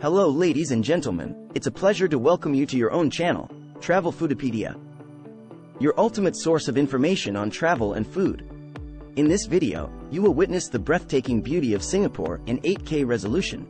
Hello ladies and gentlemen, it's a pleasure to welcome you to your own channel, Travel Foodopedia, your ultimate source of information on travel and food. In this video, you will witness the breathtaking beauty of Singapore in 8K resolution.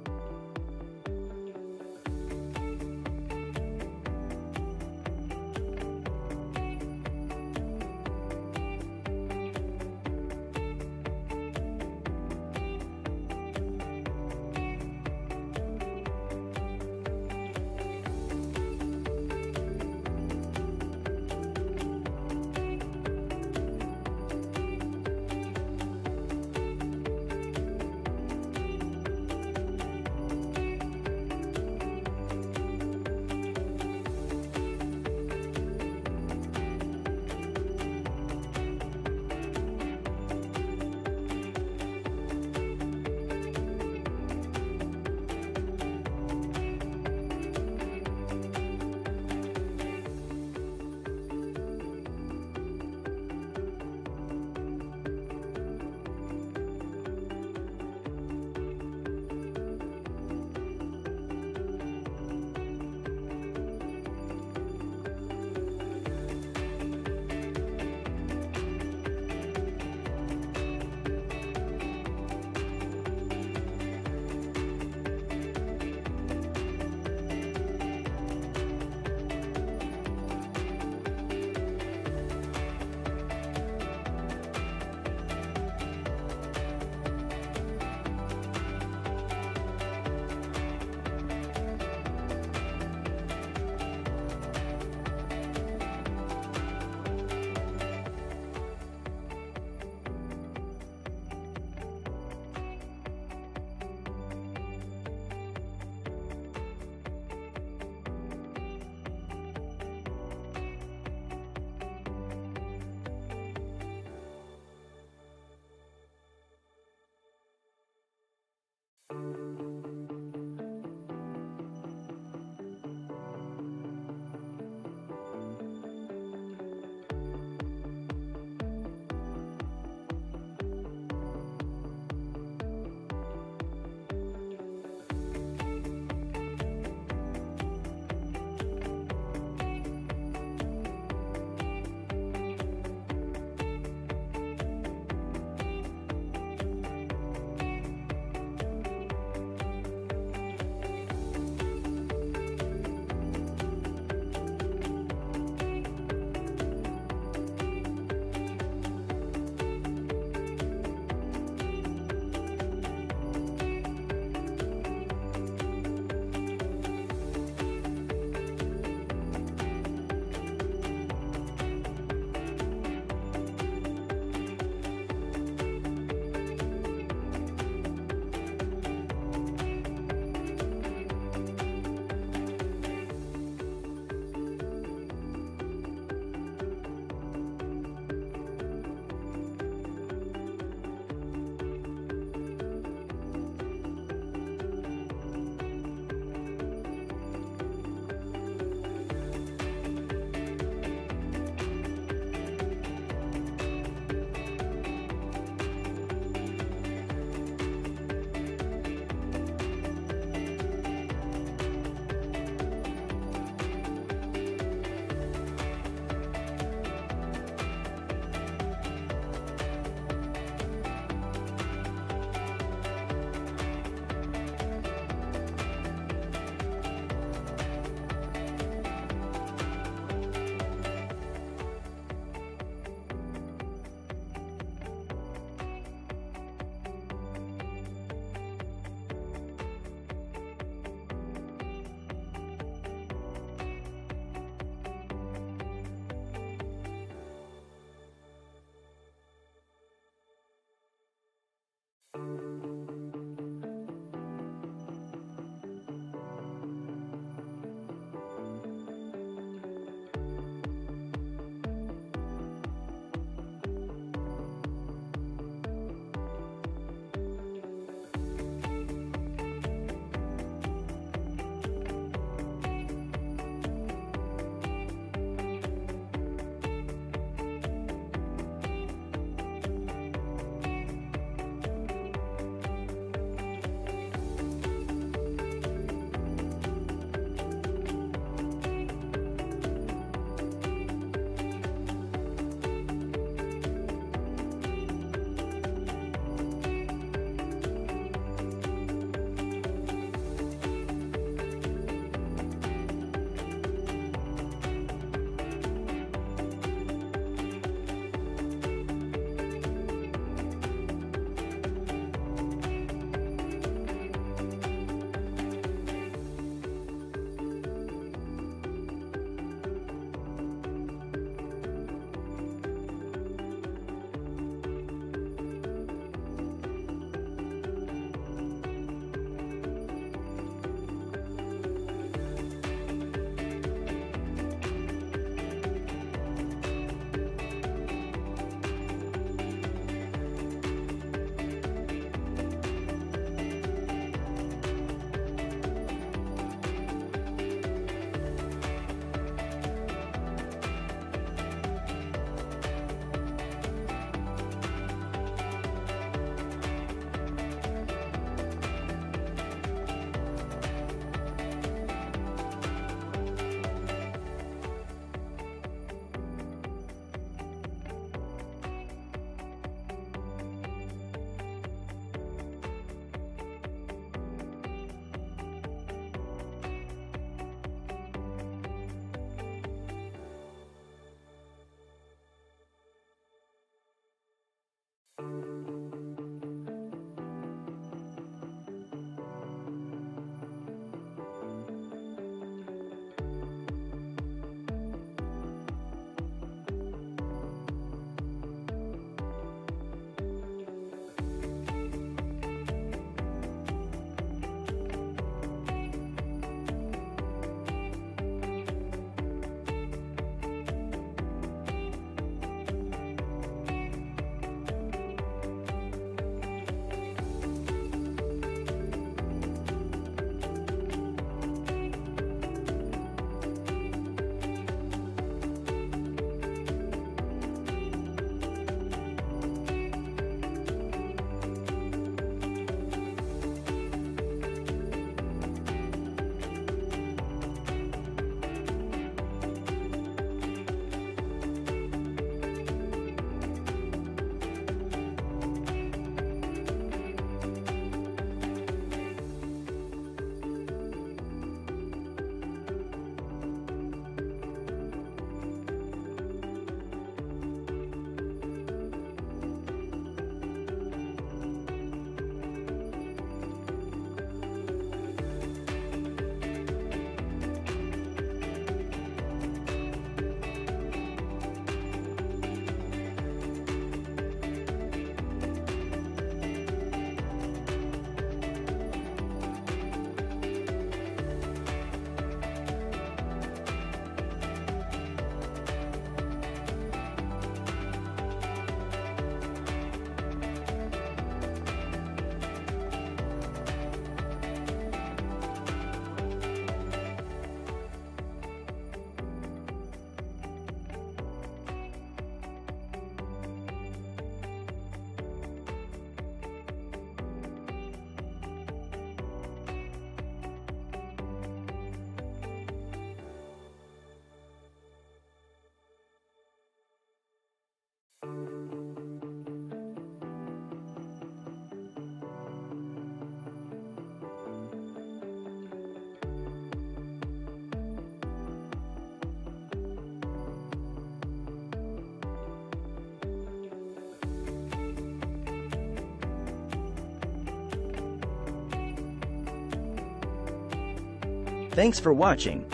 Thanks for watching.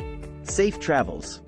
Safe travels.